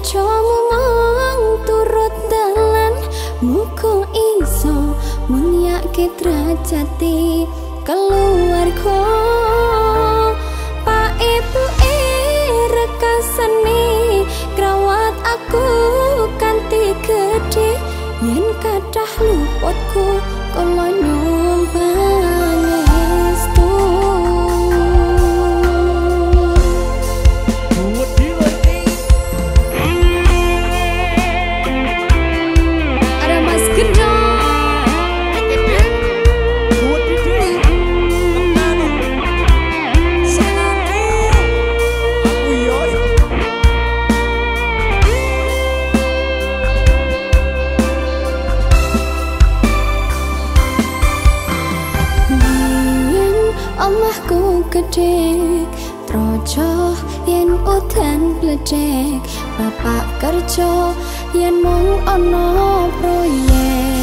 kancamu mang turut dalan, muko iso mulyake derajate keluarga. Pak ibu rekasane krawat aku kanthi gedhe, yen kathah luputku kala nyumbang estu. Omahku gedhek, trojoh yen udan bledek, bapak kerja yen mung ana proyek.